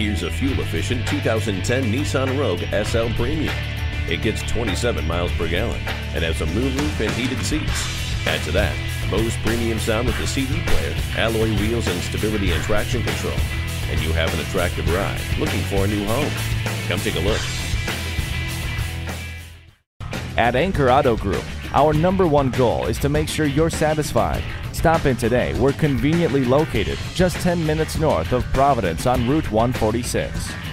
Here's a fuel-efficient 2010 Nissan Rogue SL Premium. It gets 27 miles per gallon and has a moonroof and heated seats. Add to that, Bose premium sound with a CD player, alloy wheels and stability and traction control. And you have an attractive ride. Looking for a new home? Come take a look. At Anchor Auto Group, our #1 goal is to make sure you're satisfied. Stop in today. We're conveniently located just 10 minutes north of Providence on Route 146.